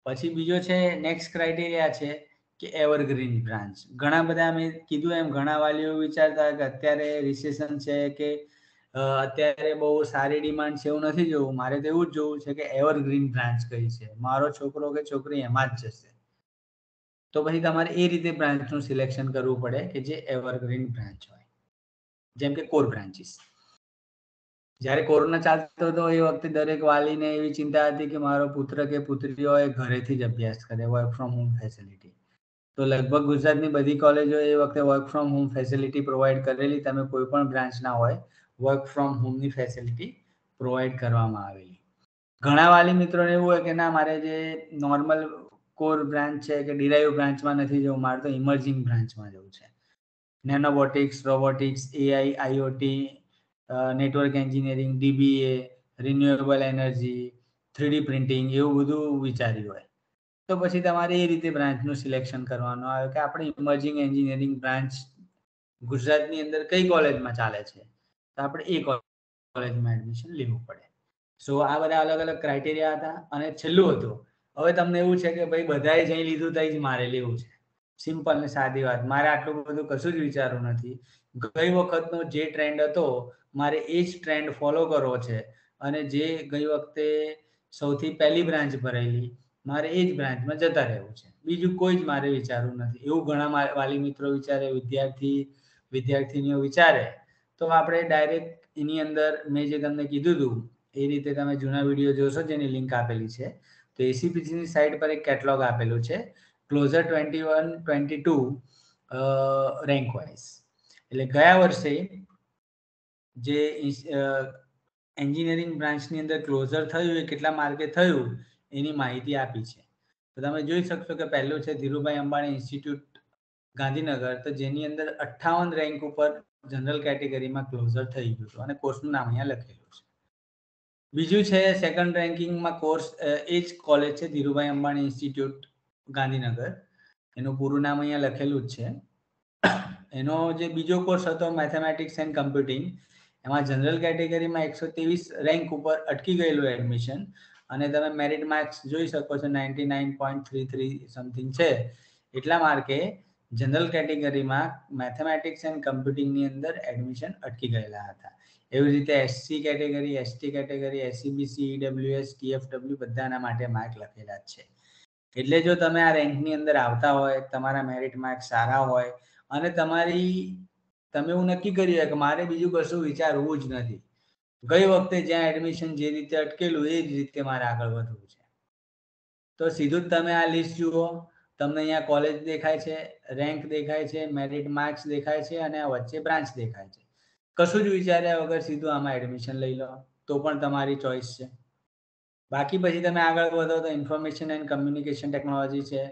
પછી બીજો છે નેક્સ્ટ ક્રાઇટેરિયા છે કે એવરગ્રીન બ્રાન્ચ. ઘણા બધા અમે કીધું એમ ઘણા વાલીઓ વિચારતા કે અત્યારે રિસેશન છે કે અત્યારે બહુ સારી ડિમાન્ડ છે એવું નથી જોવું, મારે તો એવું જ જોવું છે કે એવરગ્રીન બ્રાન્ચ કઈ છે, મારો છોકરો કે છોકરી એમાં જ જશે. તો પછી તમારે એ રીતે બ્રાન્ચનું સિલેક્શન કરવું પડે કે જે એવરગ્રીન બ્રાન્ચ હોય, જેમ કે કોર બ્રાન્ચીસ. જ્યારે કોરોના ચાલતો હતો એ વખતે દરેક વાલીને એવી ચિંતા હતી કે મારો પુત્ર કે પુત્રીઓ એ ઘરેથી જ અભ્યાસ કરે, વર્ક ફ્રોમ હોમ ફેસિલિટી. તો લગભગ ગુજરાતની બધી કોલેજો એ વખતે work from home facility provide કરેલી, તમે કોઈ પણ બ્રાન્ચના હોય વર્ક ફ્રોમ હોમની ફેસિલિટી પ્રોવાઈડ કરવામાં આવેલી. ઘણા વાલી મિત્રોને એવું હોય કે ના, મારે જે નોર્મલ કોર બ્રાન્ચ છે કે ડિરાઈવ બ્રાન્ચમાં નથી જવું, મારે તો ઇમર્જિંગ બ્રાન્ચમાં જવું છે. Nanobotics, robotics, AI, IoT, network engineering, DBA, renewable energy, three D printing એવું બધું વિચાર્યું હોય. તો પછી તમારે એ રીતે બ્રાન્ચનું સિલેક્શન કરવાનું આવે કે આપણે ઇમર્જિંગ એન્જિનિયરિંગ બ્રાન્ચ ગુજરાતની અંદર કઈ કોલેજમાં ચાલે છે, તો આપણે એ કોલેજમાં એડમિશન લેવું પડે. સો આ બધા અલગ અલગ ક્રાઇટેરિયા હતા. અને છેલ્લું હતું, હવે તમને એવું છે કે ભાઈ બધાએ જઈ લીધું તઈ જ મારે લેવું છે, સિમ્પલ ને સાદી વાત, મારે આટલું બધું કશું જ વિચારવું નથી, ગઈ વખતનો જે ટ્રેન્ડ હતો મારે એ જ ટ્રેન્ડ ફોલો કરવો છે, અને જે ગઈ વખતે સૌથી પહેલી બ્રાન્ચ ભરેલી મારે એ જ બ્રાન્ચમાં જતા રહેવું છે, બીજું કોઈ જ મારે વિચારવું નથી, એવું ઘણા વાલી મિત્રો વિચારે, વિદ્યાર્થી વિદ્યાર્થીનીઓ વિચારે. તો આપણે ડાયરેક્ટ એની અંદર મેં જે તમને કીધું હતું એ રીતે તમે જૂના વિડીયો જોશો જેની લિંક આપેલી છે. તો એસીપીસીની સાઇટ પર એક કેટલોગ આપેલું છે closure twenty one twenty two rank wise. એટલે ગયા વર્ષે જે એન્જિનિયરિંગ બ્રાન્ચની અંદર ક્લોઝર થયું એ કેટલા માર્કે થયું એની માહિતી આપી છે. તો તમે જોઈ શકશો કે પહેલું છે ધીરુભાઈ અંબાણી ઇન્સ્ટિટ્યૂટ ગાંધીનગર, તો જેની અંદર અઠ્ઠાવન રેન્ક ઉપર જનરલ કેટેગરીમાં ક્લોઝર થઈ ગયું હતું અને કોર્સનું નામ અહીંયા લખેલું છે. બીજું છે સેકન્ડ રેન્કિંગમાં કોર્સ એ જ કોલેજ છે ધીરુભાઈ અંબાણી ઇન્સ્ટિટ્યૂટ ગાંધીનગર, એનું પૂરું નામ અહીંયા લખેલું જ છે. એનો જે બીજો કોર્સ હતો મેથેમેટિક્સ એન્ડ કમ્પ્યુટિંગ, એમાં જનરલ કેટેગરીમાં એકસો ત્રેવીસ રેન્ક ઉપર અટકી ગયેલું એડમિશન, અને તમે મેરિટ માર્ક્સ જોઈ શકો છો ninety nine point three three something છે. એટલા માર્કે જનરલ કેટેગરીમાં મેથેમેટિક્સ એન્ડ કમ્પ્યુટિંગની અંદર એડમિશન અટકી ગયેલા હતા. એવી રીતે SC category, ST category, SCBC, EWS, TFW બધાના માટે માર્ક લખેલા છે. એટલે જો તમે આ રેન્કની અંદર આવતા હોય, તમારા મેરિટ માર્ક્સ સારા હોય અને તમારી તમે એવું નક્કી કર્યું હોય કે મારે બીજું કશું વિચારવું જ નથી, ગઈ વખતે જ્યાં એડમિશન જે રીતે અટકેલું એ જ રીતે મારે આગળ વધવું છે, તો સીધું જ તમે આ લિસ્ટ જુઓ, તમને અહીંયા કોલેજ દેખાય છે, રેન્ક દેખાય છે, મેરિટ માર્ક્સ દેખાય છે અને આ વચ્ચે બ્રાન્ચ દેખાય છે. કશું જ વિચાર્યા વગર સીધું આમાં એડમિશન લઈ લો તો પણ તમારી ચોઈસ છે. બાકી પછી તમે આગળ વધો તો ઇન્ફોર્મેશન એન્ડ કમ્યુનિકેશન ટેકનોલોજી છે,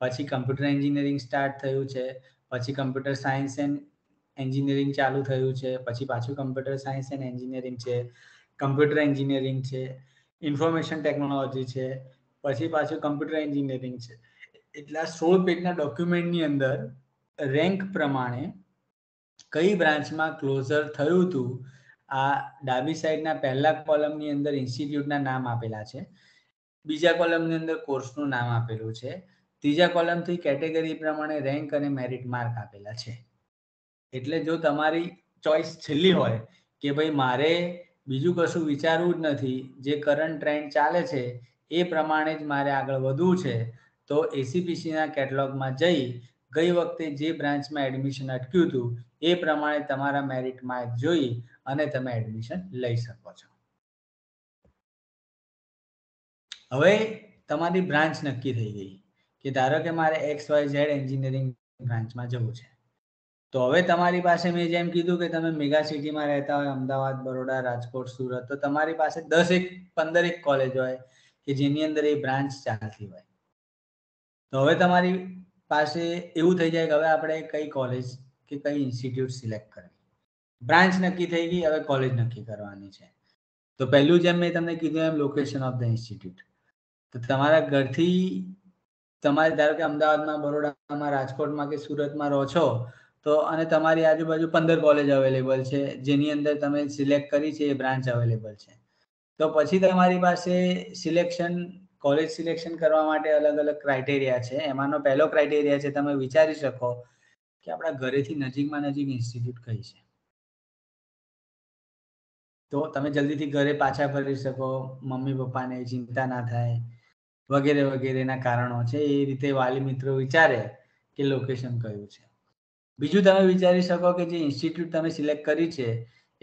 પછી કમ્પ્યુટર એન્જિનિયરિંગ સ્ટાર્ટ થયું છે, પછી કમ્પ્યુટર સાયન્સ એન્ડ એન્જિનિયરિંગ ચાલુ થયું છે, પછી પાછું કમ્પ્યુટર સાયન્સ એન્ડ એન્જિનિયરિંગ છે, કમ્પ્યુટર એન્જિનિયરિંગ છે, ઇન્ફોર્મેશન ટેકનોલોજી છે, પછી પાછું કમ્પ્યુટર એન્જિનિયરિંગ છે. એટલા સોળ પેજના ડોક્યુમેન્ટની અંદર રેન્ક પ્રમાણે કઈ બ્રાન્ચમાં ક્લોઝર થયું હતું આ ડાબી સાઈડના પહેલા કોલમની અંદર ઇન્સ્ટિટ્યૂટના નામ આપેલા છે, બીજા કોલમની અંદર કોર્સનું નામ આપેલું છે, ત્રીજા કોલમથી કેટેગરી પ્રમાણે રેન્ક અને મેરિટ માર્ક આપેલા છે. એટલે જો તમારી ચોઈસ છેલ્લી હોય કે ભાઈ મારે બીજું કશું વિચારવું જ નથી, જે કરંટ ટ્રેન્ડ ચાલે છે એ પ્રમાણે જ મારે આગળ વધવું છે, તો એસીપીસીના કેટલોગમાં જઈ ગઈ વખતે જે બ્રાન્ચમાં એડમિશન અટક્યું હતું એ પ્રમાણે તમારા મેરિટ માર્ક જોઈ અને તમે એડમિશન લઈ શકો છો. હવે તમારી બ્રાન્ચ નક્કી થઈ ગઈ કે ધારો કે મારે એક્સ વાય ઝેડ એન્જિનિયરિંગ બ્રાન્ચમાં જવું છે, તો હવે તમારી પાસે મેં જેમ કીધું કે તમે મેગા સિટીમાં રહેતા હોય, અમદાવાદ, બરોડા, રાજકોટ, સુરત, તો તમારી પાસે દસ એક પંદર એક કોલેજ હોય કે જેની અંદર એ બ્રાન્ચ ચાલતી હોય. તો હવે તમારી પાસે એવું થઈ જાય કે હવે આપણે કઈ કોલેજ કે કઈ ઇન્સ્ટિટ્યૂટ સિલેક્ટ કરવી. બ્રાન્ચ નક્કી થઈ ગઈ, હવે કોલેજ નક્કી કરવાની છે. તો પહેલું જેમ મેં તમને કીધું એમ લોકેશન ઓફ ધ ઇન્સ્ટિટ્યૂટ. તો તમારા ઘરથી તમારે ધારો કે અમદાવાદમાં, બરોડામાં, રાજકોટમાં કે સુરતમાં રહો છો તો અને તમારી આજુબાજુ પંદર કોલેજ અવેલેબલ છે જેની અંદર તમે સિલેક્ટ કરી છે એ બ્રાન્ચ અવેલેબલ છે, તો પછી તમારી પાસે સિલેક્શન કોલેજ સિલેક્શન કરવા માટે અલગ અલગ ક્રાઇટેરિયા છે. એમાંનો પહેલો ક્રાઇટેરિયા છે, તમે વિચારી શકો કે આપણા ઘરેથી નજીકમાં નજીક ઇન્સ્ટિટ્યૂટ કઈ છે, તો તમે જલ્દીથી ઘરે પાછા ફરી શકો, મમ્મી પપ્પાને ચિંતા ના થાય વગેરે વગેરેના કારણો છે. એ રીતે વાલી મિત્રો વિચારે કે લોકેશન કયું છે. બીજું તમે વિચારી શકો કે જે ઇન્સ્ટિટ્યૂટ તમે સિલેક્ટ કરી છે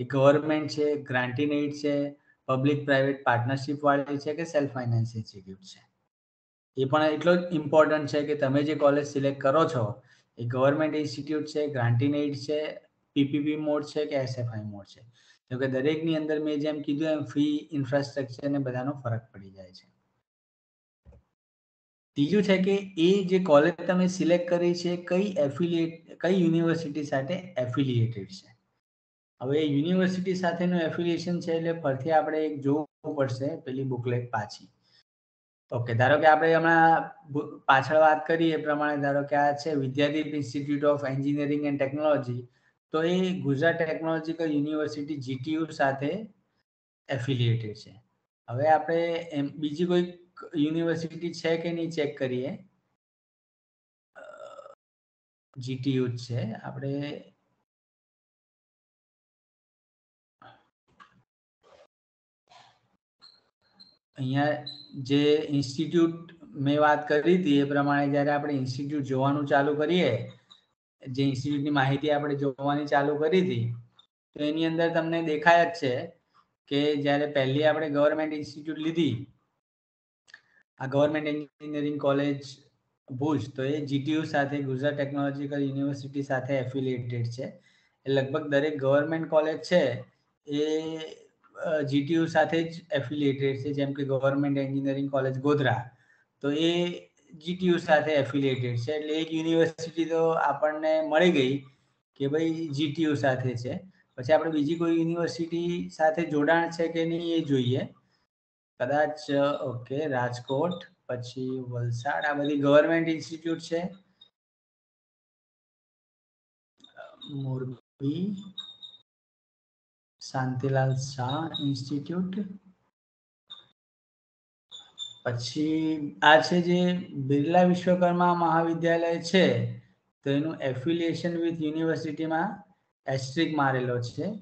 એ ગવર્મેન્ટ છે, ગ્રાન્ટીન એઇડ છે, પબ્લિક પ્રાઇવેટ પાર્ટનરશિપ વાળી છે કે સેલ્ફ ફાઇનાન્સ ઇન્સ્ટિટ્યૂટ છે. એ પણ એટલો જ ઇમ્પોર્ટન્ટ છે કે તમે જે કોલેજ સિલેક્ટ કરો છો એ ગવર્મેન્ટ ઇન્સ્ટિટ્યૂટ છે, ગ્રાન્ટીન એઇડ છે, પીપીપી મોડ છે કે એસએફઆઈ મોડ છે. તો કે દરેકની અંદર મેં જેમ કીધું એમ ફી, ઇન્ફ્રાસ્ટ્રક્ચર ને બધાનો ફરક પડી જાય છે. ત્રીજું છે કે એ જે કોલેજ તમે સિલેક્ટ કરી છે કઈ એફિલિયેટ કઈ યુનિવર્સિટી સાથે એફિલિયેટેડ છે. હવે યુનિવર્સિટી સાથેનું એફિલિયેશન છે એટલે ફરીથી આપણે એક જોવું પડશે પેલી બુકલેટ પાછી. ઓકે, ધારો કે આપણે હમણાં પાછળ વાત કરી એ પ્રમાણે ધારો કે આ છે Vidyadeep institute of engineering and technology, તો એ ગુજરાત ટેકનોલોજીકલ યુનિવર્સિટી જીટીયુ સાથે એફિલિયેટેડ છે. હવે આપણે બીજી કોઈ યુનિવર્સિટી છે કે નહીં ચેક કરીએ. જીટીયુ છે આપણે, અહીંયા જે ઇન્સ્ટિટ્યૂટ મેં વાત કરી હતી એ પ્રમાણે જ્યારે આપણે ઇન્સ્ટિટ્યૂટ જોવાનું ચાલુ કરીએ, જે ઇન્સ્ટિટ્યૂટની માહિતી આપણે જોવાની ચાલુ કરી હતી, તો એની અંદર તમને દેખાય જ છે કે જ્યારે પહેલી આપણે ગવર્મેન્ટ ઇન્સ્ટિટ્યૂટ લીધી, આ ગવર્મેન્ટ એન્જિનિયરિંગ કોલેજ ભુજ, તો એ જીટીયુ સાથે ગુજરાત ટેકનોલોજીકલ યુનિવર્સિટી સાથે એફિલિયેટેડ છે. એ લગભગ દરેક ગવર્મેન્ટ કોલેજ છે એ જીટીયુ સાથે જ એફિલિયેટેડ છે. જેમ કે ગવર્મેન્ટ એન્જિનિયરિંગ કોલેજ ગોધરા, તો એ જીટીયુ સાથે એફિલિયેટેડ છે. એટલે એક યુનિવર્સિટી તો આપણને મળી ગઈ કે ભાઈ જીટીયુ સાથે છે. પછી આપણે બીજી કોઈ યુનિવર્સિટી સાથે જોડાણ છે કે નહીં એ જોઈએ. કદાચ ઓકે રાજકોટ, પછી વલસાડ, આ બધી ગવર્મેન્ટ ઇન્સ્ટિટ્યૂટ છે. મોરબી શાંતિલાલ શાહ ઇન્સ્ટિટ્યૂટ, પછી આ છે જે બિરલા વિશ્વકર્મા મહાવિદ્યાલય છે, તો એનું એફિલિયેશન વિથ યુનિવર્સિટીમાં એસ્ટ્રિક મારેલો છે.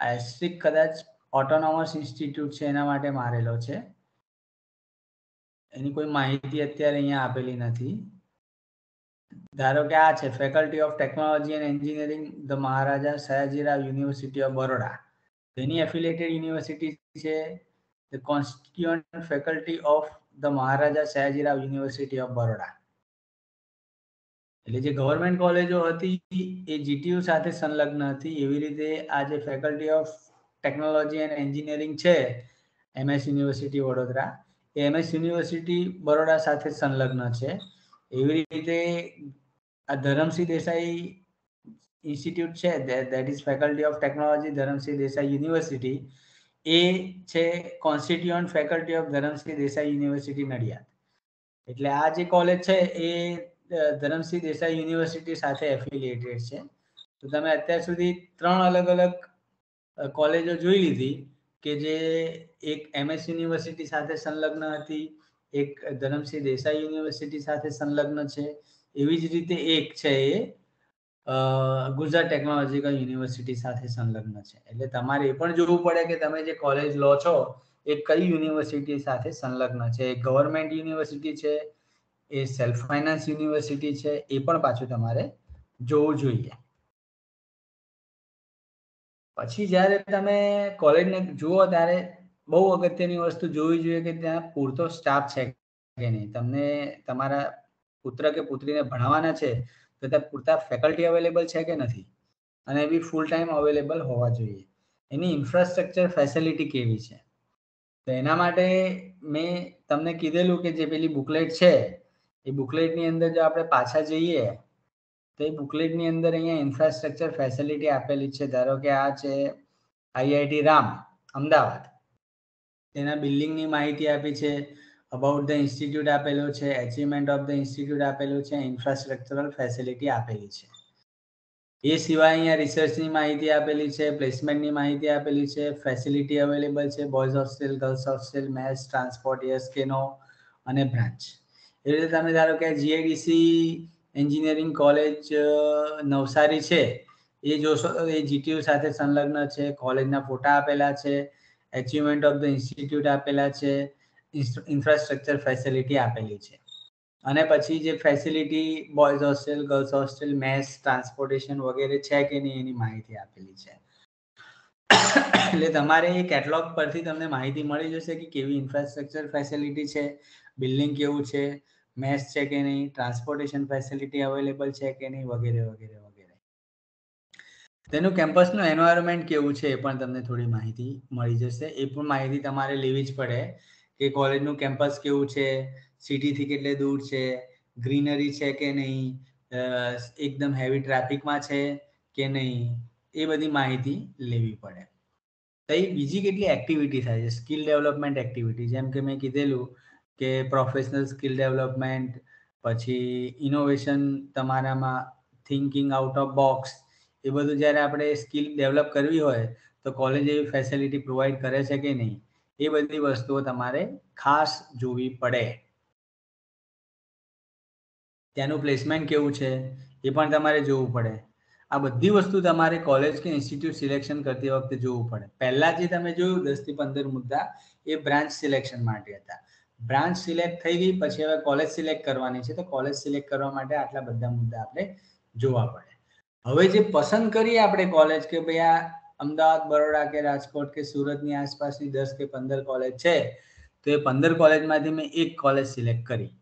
આ એસ્ટ્રિક કદાચ ઓટોનોમસ ઇન્સ્ટિટ્યૂટ છે એના માટે મારેલો છે. એની કોઈ માહિતી અત્યારે અહીંયા આપેલી નથી. ધારો કે આ છે faculty of technology and engineering the Maharaja Sayajirao university of Baroda, તેની એફિલિયેટેડ યુનિવર્સિટી છે the constituent faculty of the Maharaja Sayajirao university of Baroda. એટલે જે ગવર્મેન્ટ કોલેજો હતી એ જીટીયુ સાથે સંલગ્ન હતી, એવી રીતે આ જે faculty of technology and engineering છે એમએસ યુનિવર્સિટી વડોદરા, એ એમએસ યુનિવર્સિટી બરોડા સાથે સંલગ્ન છે. એવી રીતે આ ધરમસિંહ દેસાઈ ઇન્સ્ટિટ્યૂટ છે, that is faculty of technology Dharamsinh Desai university, એ છે constituent faculty of Dharamsinh Desai university Nadiad. એટલે આ જે કોલેજ છે એ ધરમસિંહ દેસાઈ યુનિવર્સિટી સાથે એફિલિયેટેડ છે. તો તમે અત્યાર સુધી ત્રણ અલગ અલગ કોલેજો જોઈ લીધી કે જે એક એમએસ યુનિવર્સિટી સાથે સંલગ્ન હતી, એક ધરમસિંહ દેસાઈ યુનિવર્સિટી સાથે સંલગ્ન છે, એવી જ રીતે એક છે એ ગુજરાત ટેકનોલોજીકલ યુનિવર્સિટી સાથે સંલગ્ન છે. એટલે તમારે એ પણ જોવું પડે કે તમે જે કોલેજ લો છો એ કઈ યુનિવર્સિટી સાથે સંલગ્ન છે. એક ગવર્મેન્ટ યુનિવર્સિટી છે, એ સેલ્ફ ફાઇનાન્સ યુનિવર્સિટી છે, એ પણ પાછું તમારે જોવું જોઈએ. પછી જ્યારે તમે કોલેજને જુઓ ત્યારે બહુ અગત્યની વસ્તુ જોવી જોઈએ કે ત્યાં પૂરતો સ્ટાફ છે કે નહીં. તમને તમારા પુત્ર કે પુત્રીને ભણાવવાના છે તો ત્યાં પૂરતા ફેકલ્ટી અવેલેબલ છે કે નથી, અને એ બી ફૂલ ટાઈમ અવેલેબલ હોવા જોઈએ. એની ઇન્ફ્રાસ્ટ્રક્ચર ફેસિલિટી કેવી છે, તો એના માટે મેં તમને કીધેલું કે જે પેલી બુકલેટ છે એ બુકલેટની અંદર જો આપણે પાછા જઈએ તો એ બુકલેટની અંદર અહીંયા ઇન્ફ્રાસ્ટ્રક્ચર ફેસિલિટી આપેલી છે. ધારો કે આ છે આઈઆઈટી રામ અમદાવાદ, તેના બિલ્ડિંગની માહિતી આપી છે, અબાઉટ ધ ઇન્સ્ટિટ્યૂટ આપેલો છે, એચિવમેન્ટ ઓફ ધ ઇન્સ્ટિટ્યૂટ આપેલું છે, ઇન્ફ્રાસ્ટ્રક્ચરલ ફેસિલિટી આપેલી છે. એ સિવાય અહીંયા રિસર્ચની માહિતી આપેલી છે, પ્લેસમેન્ટની માહિતી આપેલી છે, ફેસિલિટી અવેલેબલ છે, boys hostel, girls hostel, mess, transport, યસકેનો અને બ્રાન્ચ. એ રીતે તમે ધારો કે જીઆઈડીસી એન્જિનિયરિંગ કોલેજ નવસારી છે એ જોશો તો એ જીટીયુ સાથે સંલગ્ન છે, કોલેજના ફોટા આપેલા છે, એચિવમેન્ટ ઓફ ધ ઇન્સ્ટિટ્યૂટ આપેલા છે, ઇન્ફ્રાસ્ટ્રક્ચર ફેસિલિટી આપેલી છે. અને પછી જે facility boys hostel, girls hostel, mess, transportation વગેરે છે કે નહીં એની માહિતી આપેલી છે. એટલે તમારે એ કેટલોગ પરથી તમને માહિતી મળી જશે કે કેવી ઇન્ફ્રાસ્ટ્રક્ચર ફેસિલિટી છે, બિલ્ડિંગ કેવું છે, મેસ છે કે નહીં, ટ્રાન્સપોર્ટેશન ફેસિલિટી અવેલેબલ છે કે નહીં, વગેરે વગેરે વગેરે. તેનું કેમ્પસનું એન્વાયરમેન્ટ કેવું છે એ પણ તમને થોડી માહિતી મળી જશે. એ પણ માહિતી તમારે લેવી જ પડે કે કોલેજનું કેમ્પસ કેવું છે, સિટીથી કેટલે દૂર છે, ગ્રીનરી છે કે નહીં, એકદમ હેવી ટ્રાફિકમાં છે કે નહીં, એ બધી માહિતી લેવી પડે. તઈ બીજી કેટલી એક્ટિવિટી થાય છે, સ્કિલ ડેવલપમેન્ટ એક્ટિવિટી, જેમ કે મેં કીધેલું કે પ્રોફેશનલ સ્કિલ ડેવલપમેન્ટ, પછી ઇનોવેશન, તમારામાં થિંકિંગ આઉટ ઓફ બોક્સ, એ બધું જ્યારે આપણે સ્કિલ ડેવલપ કરવી હોય તો કોલેજ એવી ફેસિલિટી પ્રોવાઈડ કરે છે કે નહીં, એ બધી વસ્તુઓ તમારે ખાસ જોવી પડે. ત્યાંનું પ્લેસમેન્ટ કેવું છે એ પણ તમારે જોવું પડે. આ બધી વસ્તુ તમારે કોલેજ કે ઇન્સ્ટિટ્યૂટ સિલેક્શન કરતી વખતે જોવું પડે. પહેલાં જે તમે જોયું દસ થી પંદર મુદ્દા એ બ્રાન્ચ સિલેક્શન માટે હતા. બ્રાન્ચ સિલેક્ટ થઈ ગઈ પછી હવે કોલેજ સિલેક્ટ કરવાની છે, તો કોલેજ સિલેક્ટ કરવા માટે આટલા બધા મુદ્દા આપણે જોવા પડે. હવે જે પસંદ કરીએ આપણે કોલેજ કે ભાઈ આ અમદાવાદ, બરોડા કે રાજકોટ કે સુરતની આસપાસની દસ કે પંદર કોલેજ છે, તો એ પંદર કોલેજમાંથી મેં એક કોલેજ સિલેક્ટ કરી,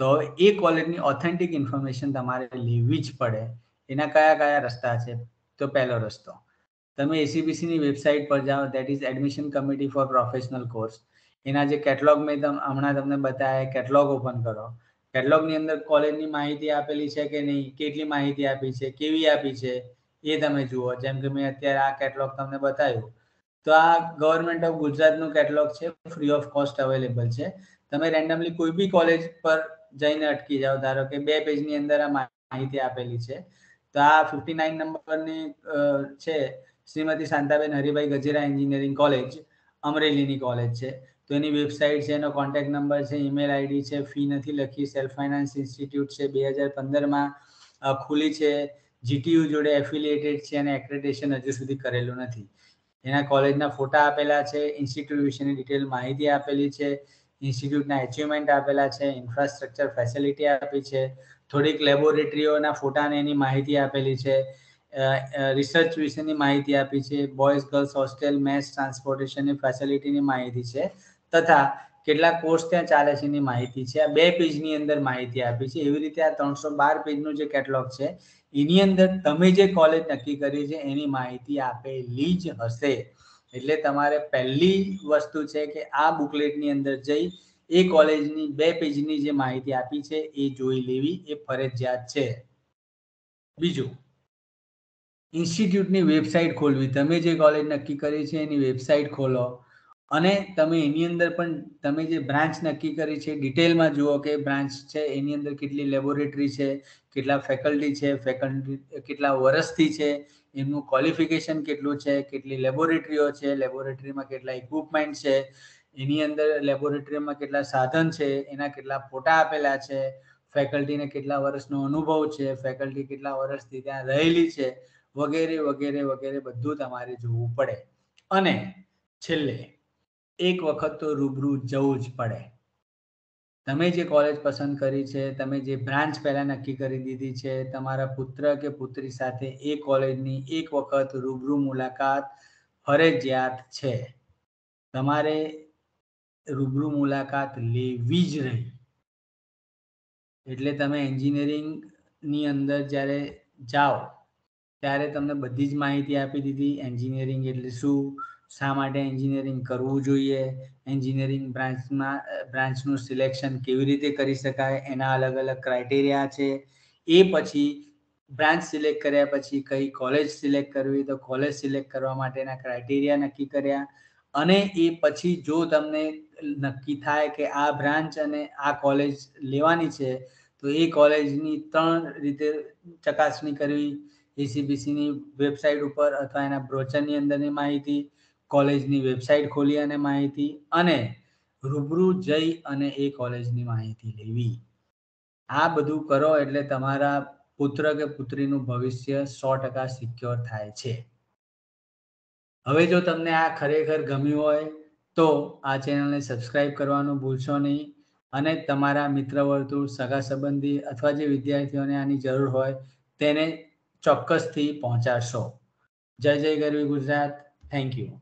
તો એ કોલેજની ઓથેન્ટિક ઇન્ફોર્મેશન તમારે લેવી જ પડે. એના કયા કયા રસ્તા છે, તો પહેલો રસ્તો તમે એસીપીસીની વેબસાઇટ પર જાઓ, that is admission committee for professional course. એના જે કેટલોગ મેં હમણાં તમને બતાવ્યા, કેટલોગ ઓપન કરો. કેટલોગની અંદર કોલેજની માહિતી આપેલી છે કે નહીં, કેટલી માહિતી આપી છે, કેવી આપી છે એ તમે જુઓ. જેમ કે મેં અત્યારે આ કેટલોગ તમને બતાવ્યું, તો આ ગવર્મેન્ટ ઓફ ગુજરાતનું કેટલોગ છે, ફ્રી ઓફ કોસ્ટ અવેલેબલ છે. તમે રેન્ડમલી કોઈ બી કોલેજ પર જઈને અટકી જાઓ, ધારો કે બે પેજની અંદર આ માહિતી આપેલી છે, તો આ ફિફ્ટી નાઇન નંબરની છે શ્રીમતી શાંતાબેન હરિભાઈ ગજેરા એન્જિનિયરિંગ કોલેજ, અમરેલીની કોલેજ છે, તો એની વેબસાઇટ છે, એનો કોન્ટેક્ટ નંબર છે, ઈમેલ આઈડી છે, ફી નથી લખી, સેલ્ફ ફાઇનાન્સ ઇન્સ્ટિટ્યૂટ છે, બે હજાર પંદરમાં ખુલી છે, જીટીયુ જોડે એફિલિએટેડ છે અને એક્રેડિટેશન હજુ સુધી કરેલું નથી. એના કોલેજના ફોટા આપેલા છે, ઇન્સ્ટિટ્યૂટ વિશેની ડિટેલ માહિતી આપેલી છે, ઇન્સ્ટિટ્યૂટના એચિવમેન્ટ આપેલા છે, ઇન્ફ્રાસ્ટ્રક્ચર ફેસિલિટી આપી છે, થોડીક લેબોરેટરીઓના ફોટાને એની માહિતી આપેલી છે, રિસર્ચ વિશેની માહિતી આપી છે, બોયઝ, ગર્લ્સ હોસ્ટેલ, મેસ, ટ્રાન્સપોર્ટેશનની ફેસિલિટીની માહિતી છે, તથા કેટલા કોર્સ ત્યાં ચાલે છે એની માહિતી છે. આ બે પેજની અંદર માહિતી આપી છે. એવી રીતે આ ત્રણસો બાર પેજનું જે કેટલોગ છે એની અંદર તમે જે કોલેજ નક્કી કરી છે એની માહિતી આપેલી જ હશે. એટલે તમારે પહેલી વસ્તુ છે કે આ બુકલેટની અંદર જઈ એ કોલેજની બે પેજની જે માહિતી આપી છે એ જોઈ લેવી એ ફરજિયાત છે. બીજું, ઇન્સ્ટિટ્યૂટની વેબસાઇટ ખોલવી. તમે જે કોલેજ નક્કી કરી છે એની વેબસાઇટ ખોલો અને તમે એની અંદર પણ તમે જે બ્રાન્ચ નક્કી કરી છે ડિટેલમાં જુઓ કે બ્રાન્ચ છે એની અંદર કેટલી લેબોરેટરી છે, કેટલા ફેકલ્ટી છે, ફેકલ્ટી કેટલા વર્ષથી છે, એમનું ક્વોલિફિકેશન કેટલું છે, કેટલી લેબોરેટરીઓ છે, લેબોરેટરીમાં કેટલા ઇક્વિપમેન્ટ છે, એની અંદર લેબોરેટરીમાં કેટલા સાધન છે, એના કેટલા ફોટા આપેલા છે, ફેકલ્ટીને કેટલા વર્ષનો અનુભવ છે, ફેકલ્ટી કેટલા વર્ષથી ત્યાં રહેલી છે, વગેરે વગેરે વગેરે બધું તમારે જોવું પડે. અને છેલ્લે એક વખત તો રૂબરૂ જવું જ પડે. તમે જે કોલેજ પસંદ કરી છે, તમે જે બ્રાન્ચ પહેલા નક્કી કરી દીધી છે, તમારા પુત્ર કે પુત્રી સાથે એ કોલેજની એક વખત રૂબરૂ મુલાકાત ફરજિયાત છે. તમારે રૂબરૂ મુલાકાત લેવી જ રહી. એટલે તમે એન્જિનિયરિંગની અંદર જ્યારે જાઓ ત્યારે તમને બધી જ માહિતી આપી દીધી. એન્જિનિયરિંગ એટલે શું, શા માટે એન્જિનિયરિંગ કરવું જોઈએ, એન્જિનિયરિંગ બ્રાન્ચમાં બ્રાન્ચનું સિલેક્શન કેવી રીતે કરી શકાય, એના અલગ અલગ ક્રાઇટેરિયા છે. એ પછી બ્રાન્ચ સિલેક્ટ કર્યા પછી કઈ કોલેજ સિલેક્ટ કરવી, તો કોલેજ સિલેક્ટ કરવા માટેના ક્રાઇટેરિયા નક્કી કર્યા. અને એ પછી જો તમને નક્કી થાય કે આ બ્રાન્ચ અને આ કોલેજ લેવાની છે, તો એ કોલેજની ત્રણ રીતે ચકાસણી કરવી. એસીપીસીની વેબસાઇટ ઉપર અથવા એના બ્રોચરની અંદરની માહિતી, કોલેજની વેબસાઇટ ખોલી અને માહિતી, અને રૂબરૂ જઈ અને એ કોલેજની માહિતી લેવી. આ બધું કરો એટલે તમારા પુત્ર કે પુત્રીનું ભવિષ્ય સો ટકા સિક્યોર થાય છે. હવે જો તમને આ ખરેખર ગમ્યું હોય તો આ ચેનલને સબસ્ક્રાઈબ કરવાનું ભૂલશો નહીં, અને તમારા મિત્ર વર્તુળ, સગા સંબંધી અથવા જે વિદ્યાર્થીઓને આની જરૂર હોય તેને ચોક્કસથી પહોંચાડશો. જય જય ગરવી ગુજરાત. Thank you.